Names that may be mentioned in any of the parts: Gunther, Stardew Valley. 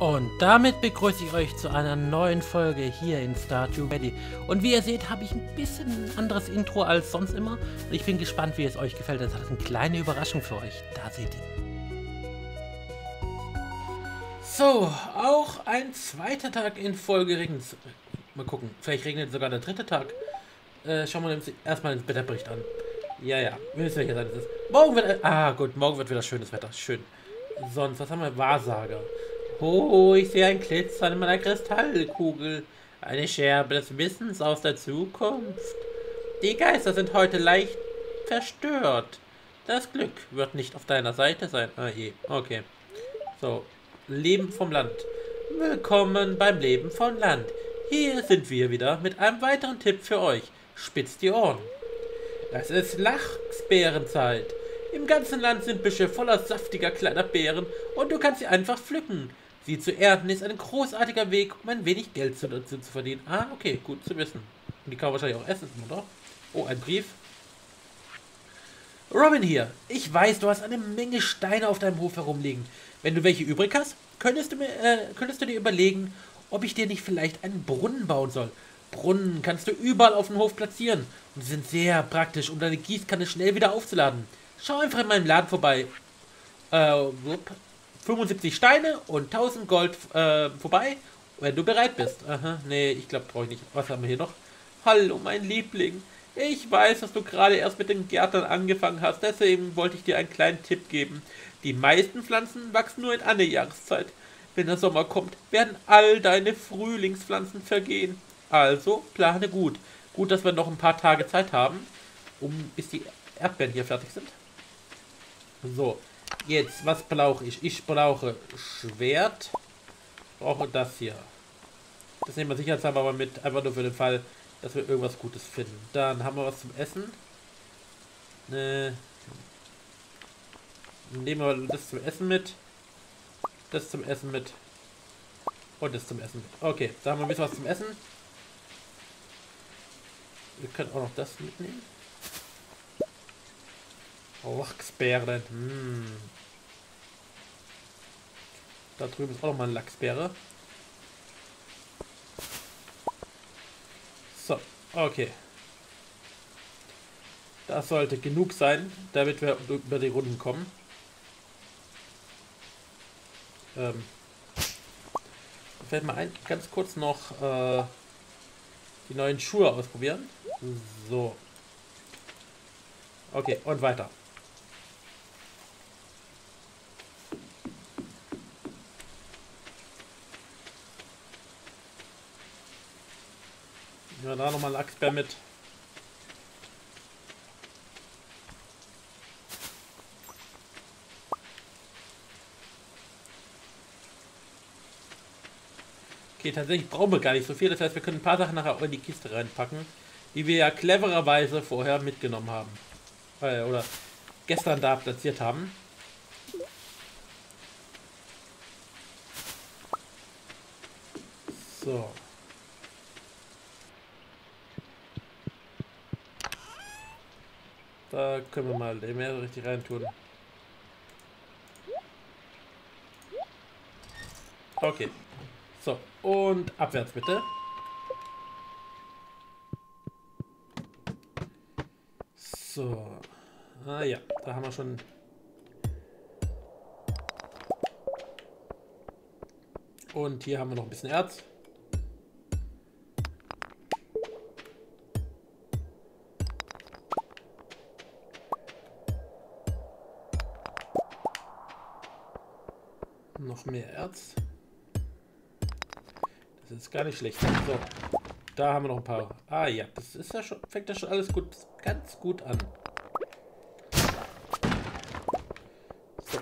Und damit begrüße ich euch zu einer neuen Folge hier in Stardew Valley. Und wie ihr seht, habe ich ein bisschen anderes Intro als sonst immer. Und ich bin gespannt, wie es euch gefällt. Das hat eine kleine Überraschung für euch. Da seht ihr. So, auch ein zweiter Tag in Folge regnet. Mal gucken, vielleicht regnet sogar der dritte Tag. Schauen wir uns erstmal den Wetterbericht an. Ja, wir wissen, welcher Seite es ist. Morgen wird... Ah, gut, morgen wird wieder schönes Wetter. Schön. Sonst, was haben wir? Wahrsager. Oh, ich sehe ein Glitzern in meiner Kristallkugel. Eine Scherbe des Wissens aus der Zukunft. Die Geister sind heute leicht verstört. Das Glück wird nicht auf deiner Seite sein. Ah je, okay. So, Leben vom Land. Willkommen beim Leben vom Land. Hier sind wir wieder mit einem weiteren Tipp für euch. Spitzt die Ohren. Das ist Lachsbeerenzeit. Im ganzen Land sind Büsche voller saftiger kleiner Beeren und du kannst sie einfach pflücken. Sie zu ernten ist ein großartiger Weg, um ein wenig Geld dazu zu verdienen. Ah, okay, gut zu wissen. Und die kann man wahrscheinlich auch essen, oder? Oh, ein Brief. Robin hier. Ich weiß, du hast eine Menge Steine auf deinem Hof herumliegen. Wenn du welche übrig hast, könntest du dir überlegen, ob ich dir nicht vielleicht einen Brunnen bauen soll. Brunnen kannst du überall auf dem Hof platzieren und sind sehr praktisch, um deine Gießkanne schnell wieder aufzuladen. Schau einfach in meinem Laden vorbei. 75 Steine und 1000 Gold vorbei, wenn du bereit bist. Aha, nee, ich glaube, brauche ich nicht. Was haben wir hier noch? Hallo, mein Liebling. Ich weiß, dass du gerade erst mit den Gärtnern angefangen hast, deswegen wollte ich dir einen kleinen Tipp geben. Die meisten Pflanzen wachsen nur in einer Jahreszeit. Wenn der Sommer kommt, werden all deine Frühlingspflanzen vergehen. Also, plane gut. Gut, dass wir noch ein paar Tage Zeit haben, bis die Erdbeeren hier fertig sind. So, jetzt, was brauche ich? Ich brauche Schwert. Ich brauche das hier. Das nehmen wir sicherheitshalber mal mit, einfach nur für den Fall, dass wir irgendwas Gutes finden. Dann haben wir was zum Essen. Nehmen wir das zum Essen mit. Das zum Essen mit. Und das zum Essen mit. Okay, da haben wir ein bisschen was zum Essen. Wir können auch noch das mitnehmen. Lachsbeeren. Da drüben ist auch nochmal eine Lachsbeere. So, okay. Das sollte genug sein, damit wir über die Runden kommen. Fällt mir ein, ganz kurz noch die neuen Schuhe ausprobieren. So. Okay, und weiter. Nehmen wir da nochmal einen Lachsbär mit. Okay, tatsächlich brauchen wir gar nicht so viel, das heißt, wir können ein paar Sachen nachher auch in die Kiste reinpacken, die wir ja clevererweise vorher mitgenommen haben. Oder gestern da platziert haben. So. Da können wir mal den Meer richtig reintun. Okay. So, und abwärts bitte. So. Ah ja, da haben wir schon... Und hier haben wir noch ein bisschen Erz. Noch mehr Erz. Das ist gar nicht schlecht. So, da haben wir noch ein paar. Ah ja, das ist ja schon, fängt ja schon alles gut, ganz gut an. So.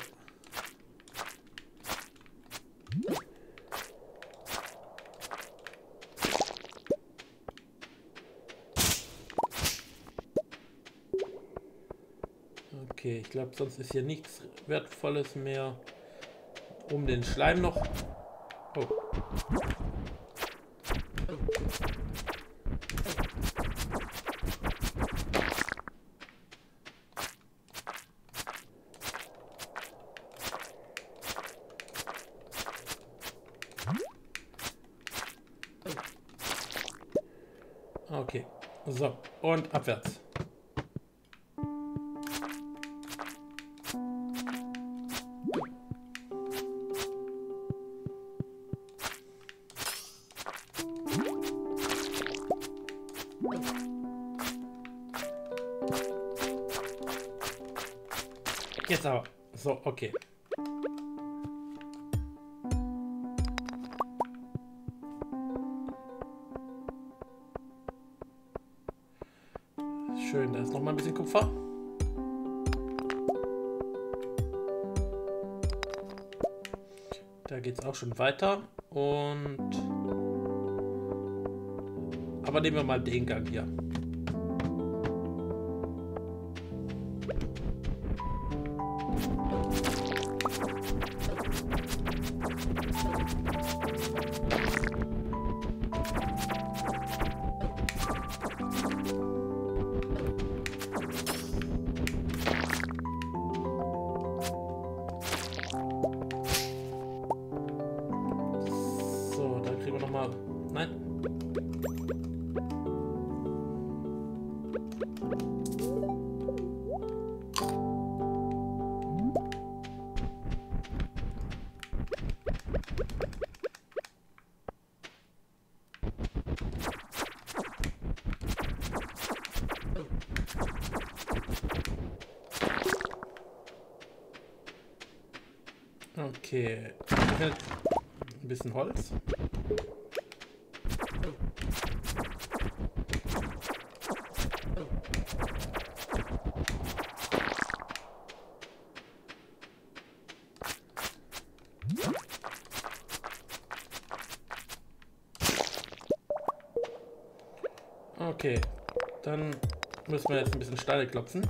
Okay, ich glaube, sonst ist hier nichts Wertvolles mehr. Um den Schleim noch. Oh. So, und abwärts. Jetzt aber. So, okay. Schön, da ist noch mal ein bisschen Kupfer. Da geht es auch schon weiter. Und... aber nehmen wir mal den Gang hier. Okay, ein bisschen Holz. Okay, dann müssen wir jetzt ein bisschen Steine klopfen.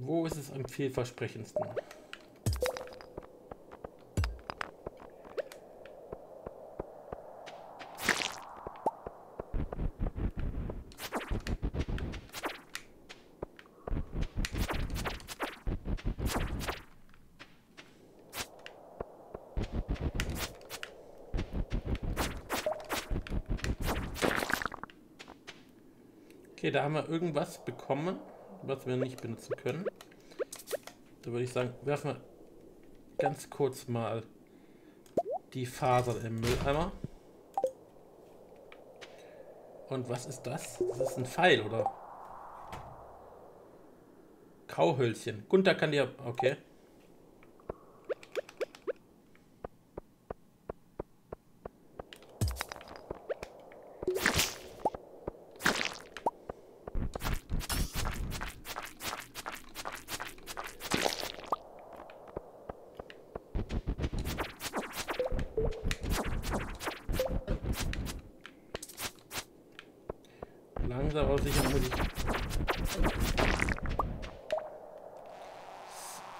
Wo ist es am vielversprechendsten? Okay, da haben wir irgendwas bekommen, was wir nicht benutzen können. Da würde ich sagen, werfen wir ganz kurz mal die Fasern im Mülleimer. Und was ist das? Das ist ein Pfeil, oder? Kauhölzchen. Gunther kann dir... okay. Langsam aus sich muss ich...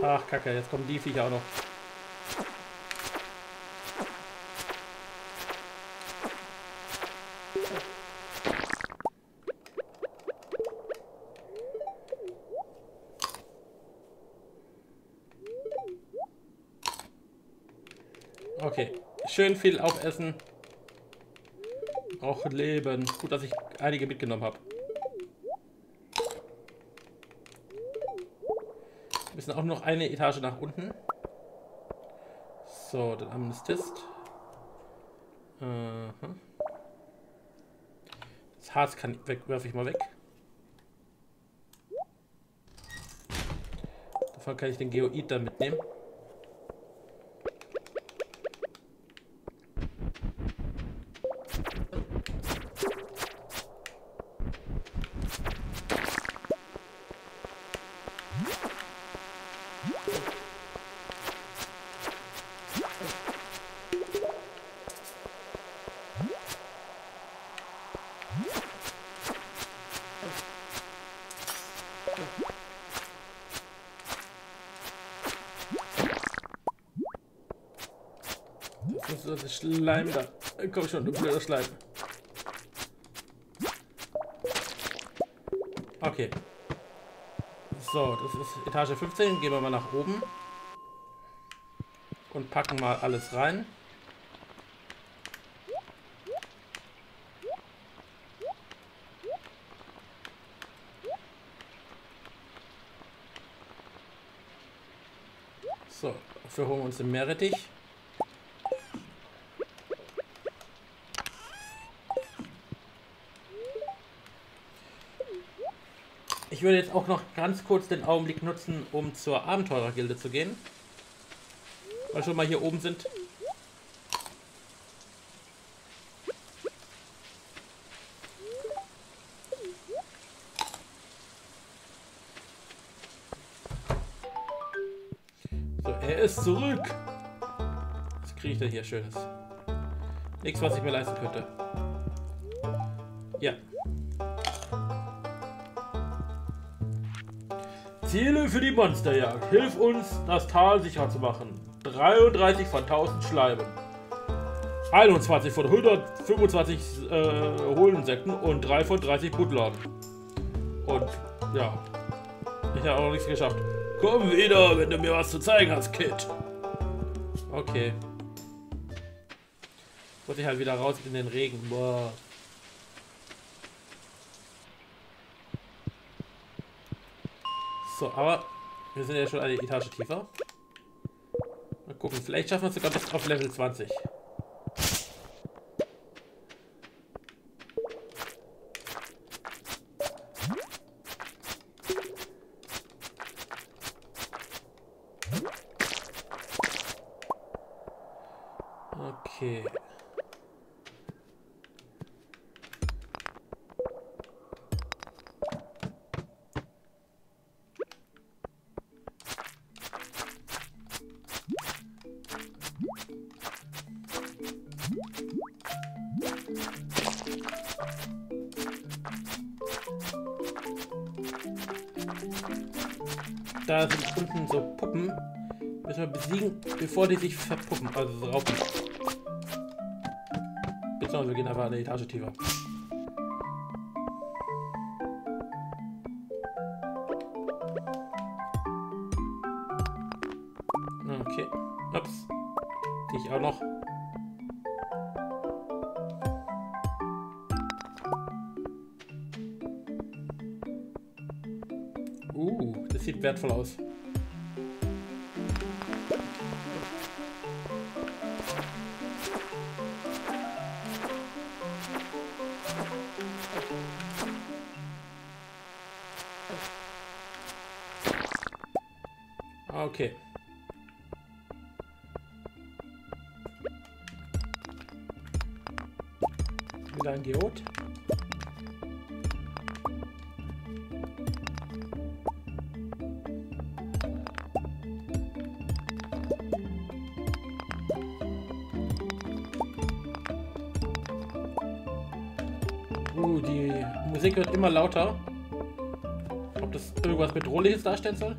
ach, Kacke, jetzt kommen die Viecher auch noch. Okay, schön viel aufessen. Auch Leben. Gut, dass ich einige mitgenommen habe. Wir müssen auch noch eine Etage nach unten. So, dann haben wir das Test. Das Harz kann ich weg, werfe ich mal weg. Davon kann ich den Geoid dann mitnehmen. Das ist Schleim da. Komm schon, du blöder Schleim. Okay. So, das ist Etage 15. Gehen wir mal nach oben. Und packen mal alles rein. So, dafür holen wir uns den Meerrettich. Ich würde jetzt auch noch ganz kurz den Augenblick nutzen, um zur Abenteurergilde zu gehen. Weil wir schon mal hier oben sind. So, er ist zurück. Was kriege ich denn hier Schönes? Nichts, was ich mir leisten könnte. Ja. Ziele für die Monsterjagd. Hilf uns, das Tal sicher zu machen. 33 von 1000 Schleimen. 21 von 125 Hohlinsekten und 3 von 30 Buttladen. Und ja, ich habe auch noch nichts geschafft. Komm wieder, wenn du mir was zu zeigen hast, Kid. Okay. Muss ich halt wieder raus in den Regen. Boah. So, aber wir sind ja schon eine Etage tiefer. Mal gucken, vielleicht schaffen wir es sogar bis auf Level 20. Okay. Da sind unten so Puppen. Müssen wir besiegen, bevor die sich verpuppen. Also so raufen. Beziehungsweise wir gehen einfach eine Etage tiefer. Okay. Ups. Dich auch noch. Das sieht wertvoll aus. Okay. Wieder ein Geod. Die Musik wird immer lauter. Ob das irgendwas Bedrohliches darstellen soll?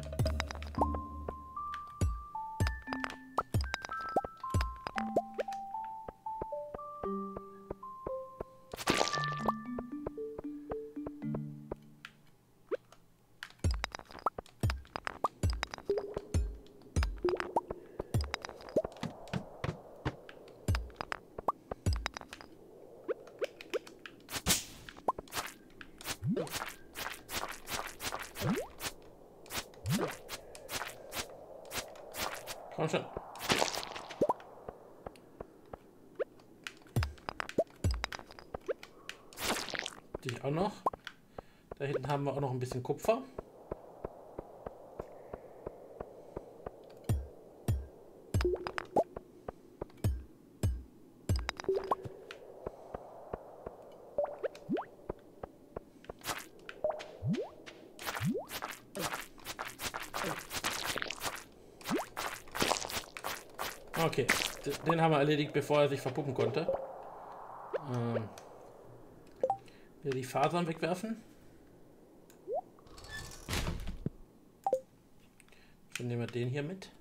Komm schon. Die auch noch. Da hinten haben wir auch noch ein bisschen Kupfer. Okay, den haben wir erledigt, bevor er sich verpuppen konnte. Hier die Fasern wegwerfen. Dann nehmen wir den hier mit.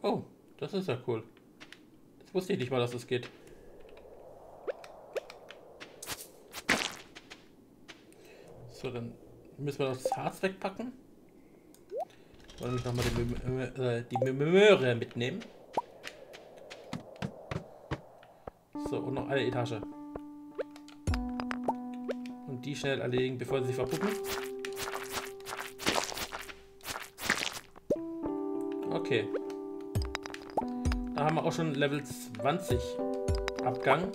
Oh, das ist ja cool. Jetzt wusste ich nicht mal, dass das geht. So, dann müssen wir das Harz wegpacken. Wollen nämlich nochmal die Möhre mitnehmen. So, und noch eine Etage. Und die schnell erledigen, bevor sie sich verpuppen. Okay. Da haben wir auch schon Level 20 Abgang.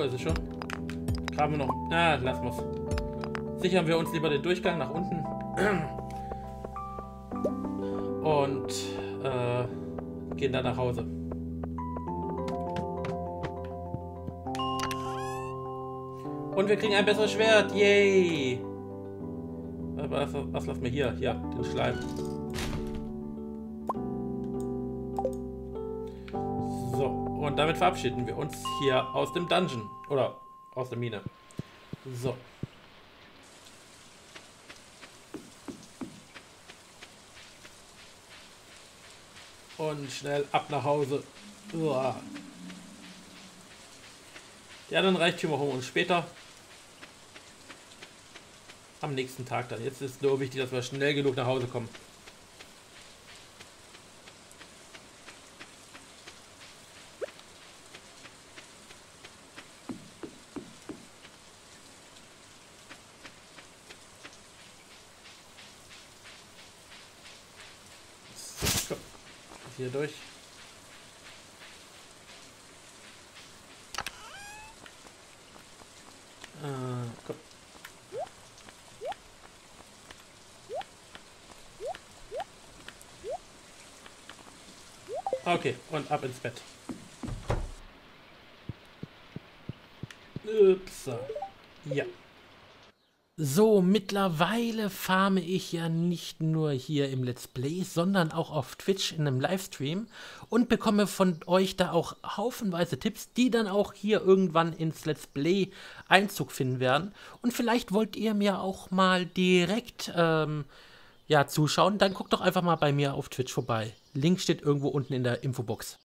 Ist es schon. Graben wir noch. Ah, lassen wir's. Sichern wir uns lieber den Durchgang nach unten. Und gehen dann nach Hause. Und wir kriegen ein besseres Schwert. Yay! Was lassen wir hier? Ja, den Schleim. Und damit verabschieden wir uns hier aus dem Dungeon. Oder aus der Mine. So. Und schnell ab nach Hause. Uah. Die anderen Reichtümer holen wir uns später. Am nächsten Tag dann. Jetzt ist nur wichtig, dass wir schnell genug nach Hause kommen. Hier durch. Komm. Okay, und ab ins Bett. Ups. Ja. So, mittlerweile farme ich ja nicht nur hier im Let's Play, sondern auch auf Twitch in einem Livestream und bekomme von euch da auch haufenweise Tipps, die dann auch hier irgendwann ins Let's Play Einzug finden werden. Und vielleicht wollt ihr mir auch mal direkt ja, zuschauen, dann guckt doch einfach mal bei mir auf Twitch vorbei. Link steht irgendwo unten in der Infobox.